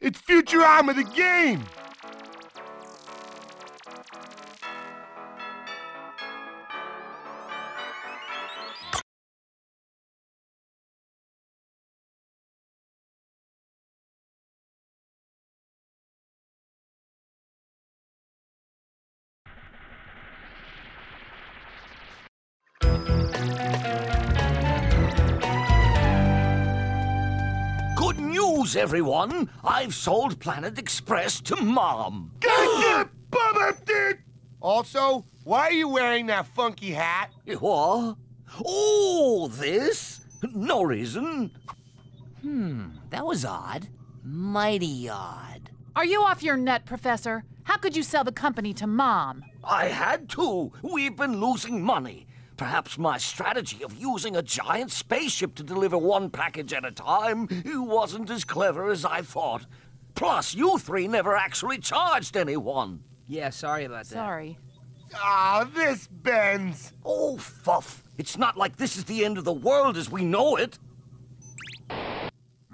It's Futurama the game! Everyone, I've sold Planet Express to Mom. Get the bum up, dude! Also, why are you wearing that funky hat? What? Oh, this? No reason. That was odd. Mighty odd. Are you off your nut, Professor? How could you sell the company to Mom? I had to. We've been losing money. Perhaps my strategy of using a giant spaceship to deliver one package at a time wasn't as clever as I thought. Plus, you three never actually charged anyone. Yeah, sorry about that. Sorry. Ah, this bends. Oh, fuff. It's not like this is the end of the world as we know it.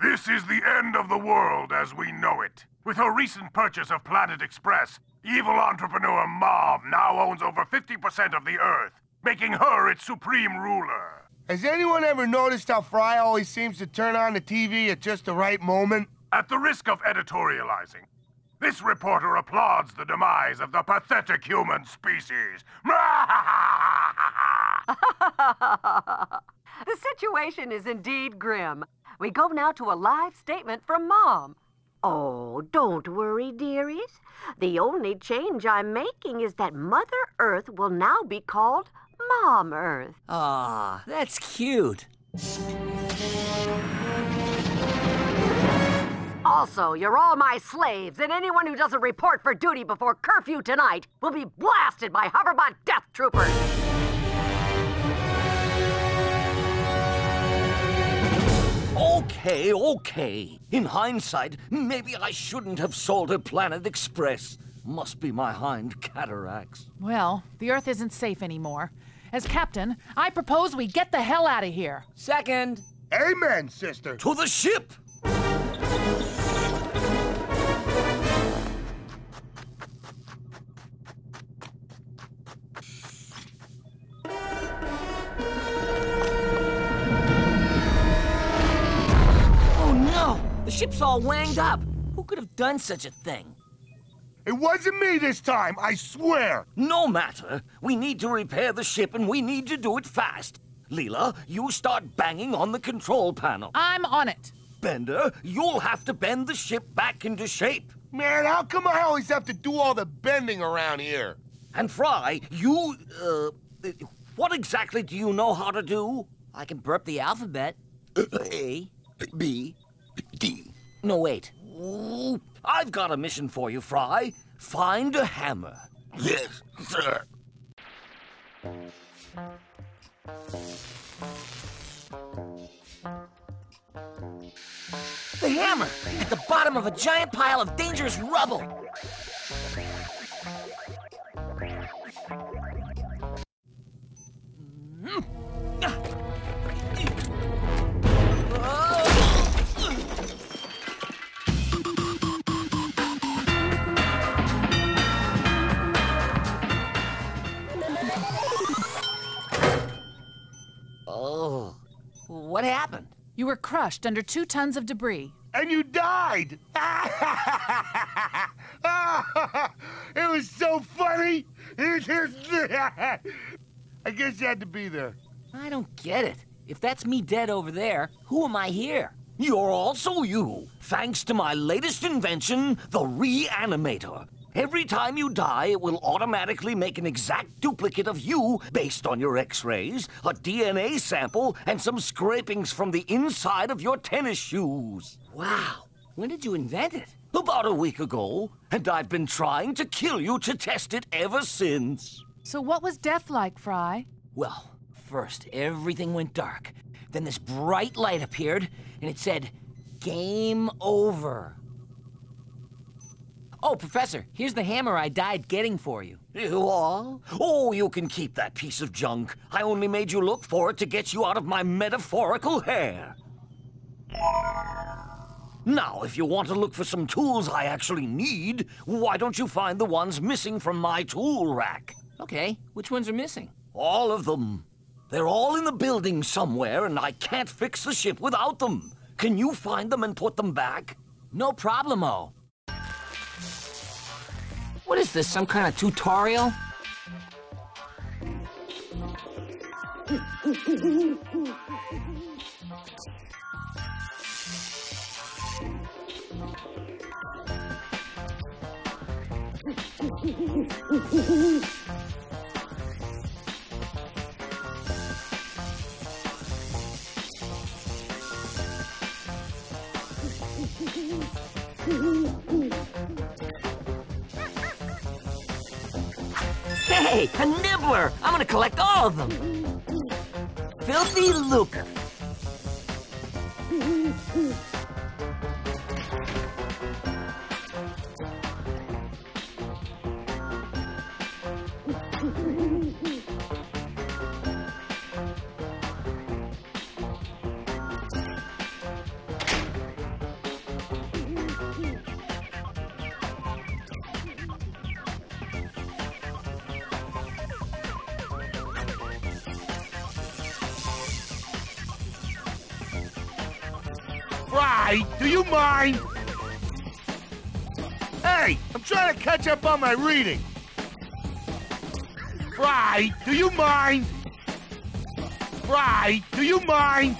This is the end of the world as we know it. With her recent purchase of Planet Express, evil entrepreneur Mom now owns over 50% of the Earth, making her its supreme ruler. Has anyone ever noticed how Fry always seems to turn on the TV at just the right moment? At the risk of editorializing, this reporter applauds the demise of the pathetic human species. The situation is indeed grim. We go now to a live statement from Mom. Oh, don't worry, dearies. The only change I'm making is that Mother Earth will now be called Mom Earth. Aw, that's cute. Also, you're all my slaves, and anyone who doesn't report for duty before curfew tonight will be blasted by Hoverbot Death Troopers. Okay, okay. In hindsight, maybe I shouldn't have sold a Planet Express. Must be my hind cataracts. Well, the Earth isn't safe anymore. As captain, I propose we get the hell out of here. Second. Amen, sister. To the ship! Oh no! The ship's all wanged up. Who could have done such a thing? It wasn't me this time, I swear! No matter. We need to repair the ship, and we need to do it fast. Leela, you start banging on the control panel. I'm on it. Bender, you'll have to bend the ship back into shape. Man, how come I always have to do all the bending around here? And Fry, you, what exactly do you know how to do? I can burp the alphabet. A, B, D. No, wait. Ooh, I've got a mission for you, Fry. Find a hammer. Yes, sir. The hammer! At the bottom of a giant pile of dangerous rubble. What happened? You were crushed under 2 tons of debris. And you died! It was so funny! I guess you had to be there. I don't get it. If that's me dead over there, who am I here? You're also you, thanks to my latest invention, the re-animator. Every time you die, it will automatically make an exact duplicate of you based on your x-rays, a DNA sample, and some scrapings from the inside of your tennis shoes. Wow. When did you invent it? About a week ago, and I've been trying to kill you to test it ever since. So what was death like, Fry? Well, first, everything went dark. Then this bright light appeared, and it said, "Game over." Oh, Professor, here's the hammer I died getting for you. You all? Oh, you can keep that piece of junk. I only made you look for it to get you out of my metaphorical hair. Now, if you want to look for some tools I actually need, why don't you find the ones missing from my tool rack? Okay, which ones are missing? All of them. They're all in the building somewhere, and I can't fix the ship without them. Can you find them and put them back? No problemo. What is this, some kind of tutorial? Hey, a nibbler! I'm gonna collect all of them! Filthy lucre! Do you mind? Hey, I'm trying to catch up on my reading. Fry, do you mind? Fry, do you mind?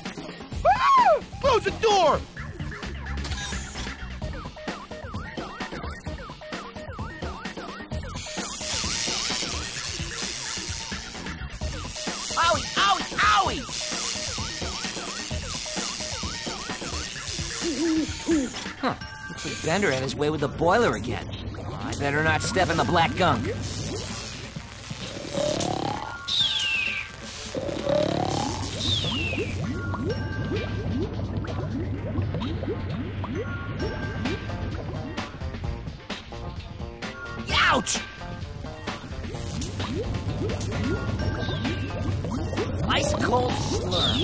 Ah, close the door! Owie, owie, owie! Huh. Looks like Bender had his way with the boiler again. I better not step in the black gunk. Ouch! Ice cold slurp.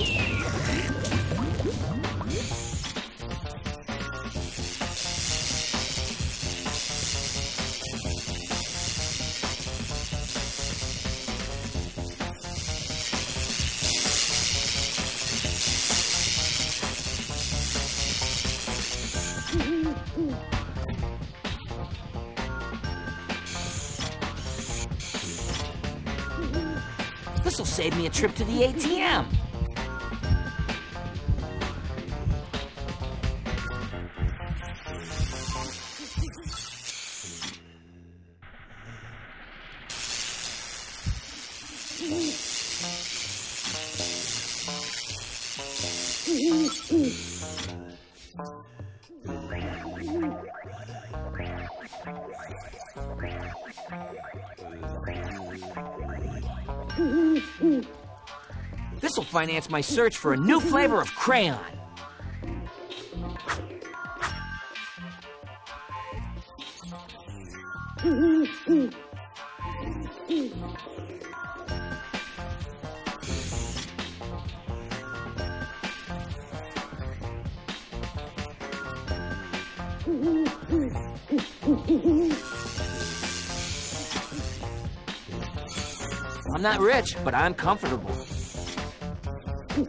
This'll save me a trip to the ATM. This'll finance my search for a new flavor of crayon. I'm not rich, but I'm comfortable. You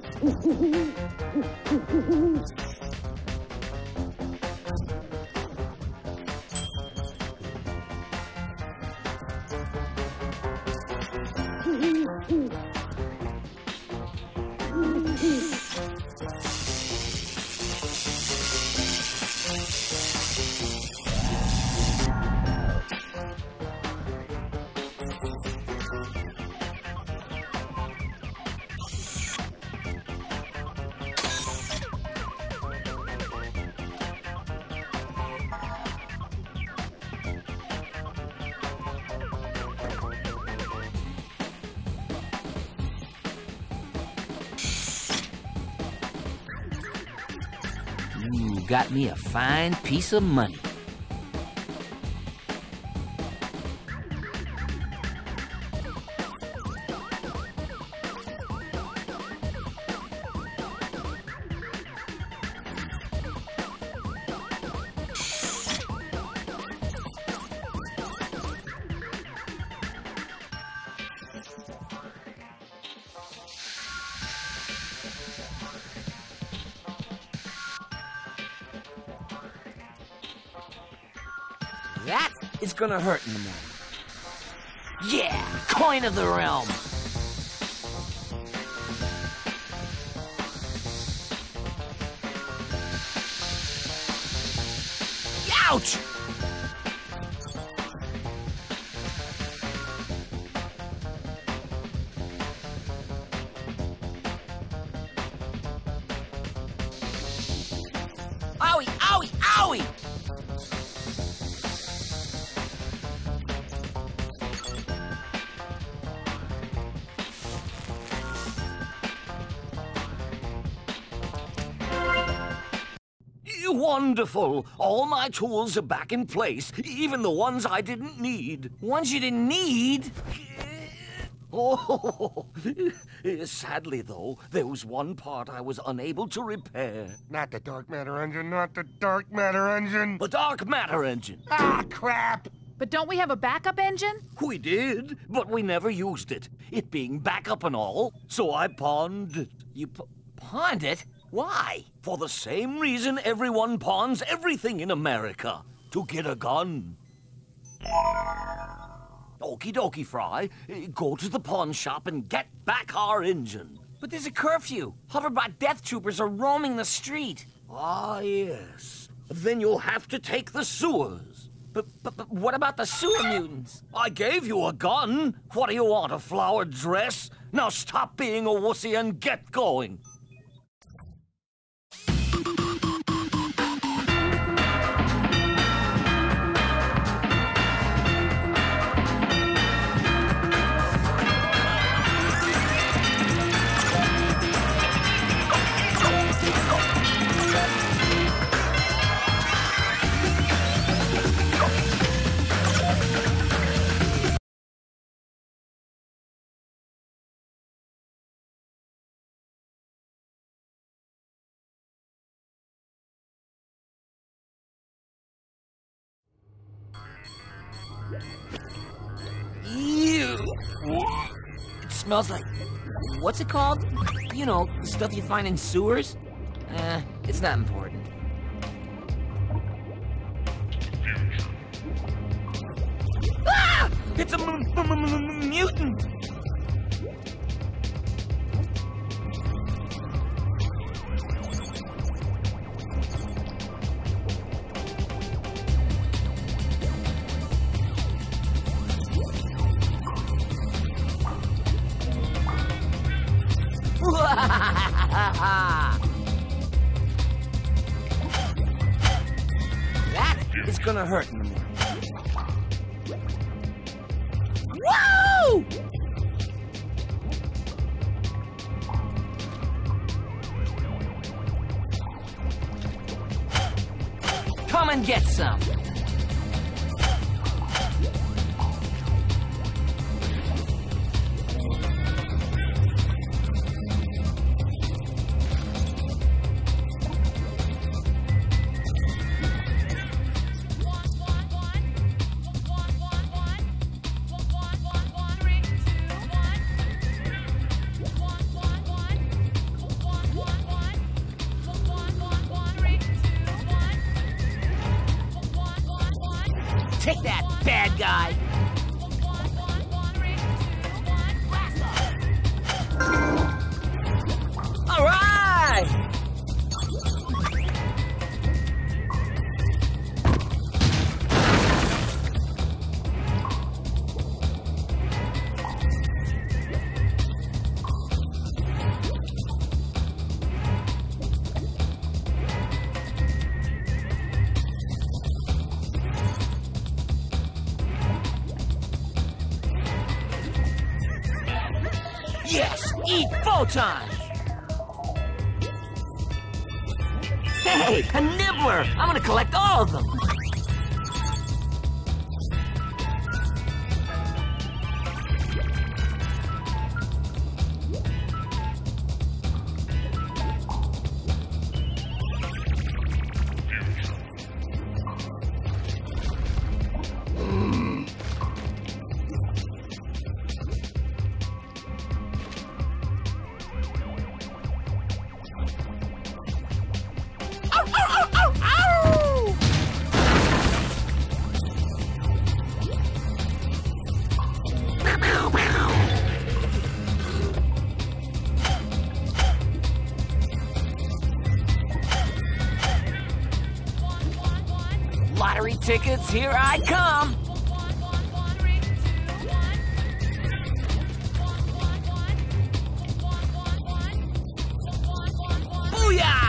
got me a fine piece of money. that is gonna hurt in the morning. Yeah, coin of the realm. Ouch! Owie, owie, owie! Wonderful! All my tools are back in place, even the ones I didn't need. Ones you didn't need? Oh, sadly though, there was one part I was unable to repair. Not the dark matter engine, not the dark matter engine! The dark matter engine! Ah, crap! But don't we have a backup engine? We did, but we never used it. It being backup and all, so I pawned it. You pawned it? Why? For the same reason everyone pawns everything in America. To get a gun. Okie dokie, Fry. Go to the pawn shop and get back our engine. But there's a curfew. Hoverbot Death Troopers are roaming the street. Ah, yes. Then you'll have to take the sewers. But what about the sewer mutants? I gave you a gun. What do you want, a flowered dress? Now stop being a wussy and get going. Smells like, what's it called? You know, the stuff you find in sewers? It's not important. Ah! It's a mutant! That is gonna hurt in the morning. Whoa! Come and get some. Take that, bad guy! All right! Yes! Eat photons! Hey! A nibbler! I'm gonna collect all of them! lottery tickets, here I come! Booyah!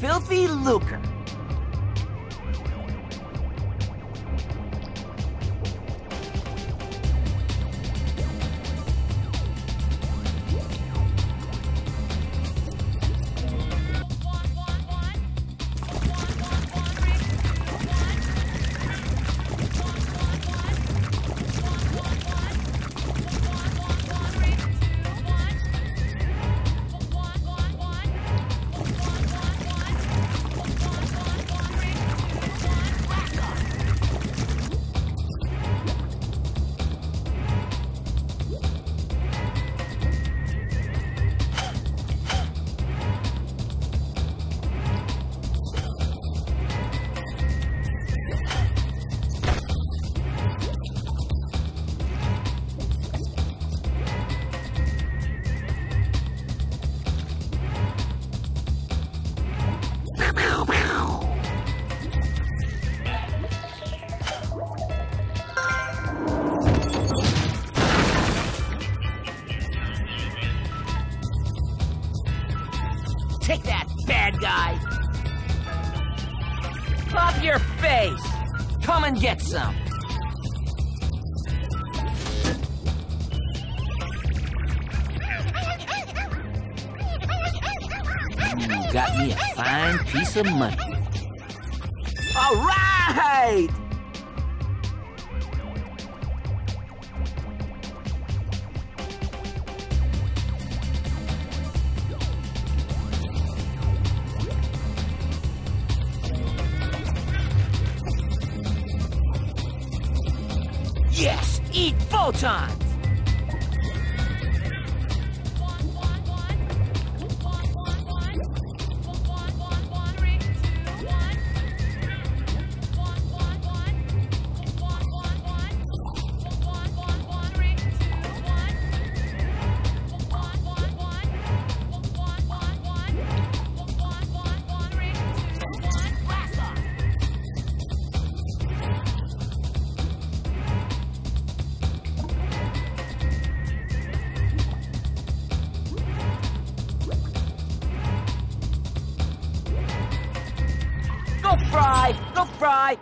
Filthy lucre. Get some. You got me a fine piece of money. All right! Time. Go Fry! Go Fry!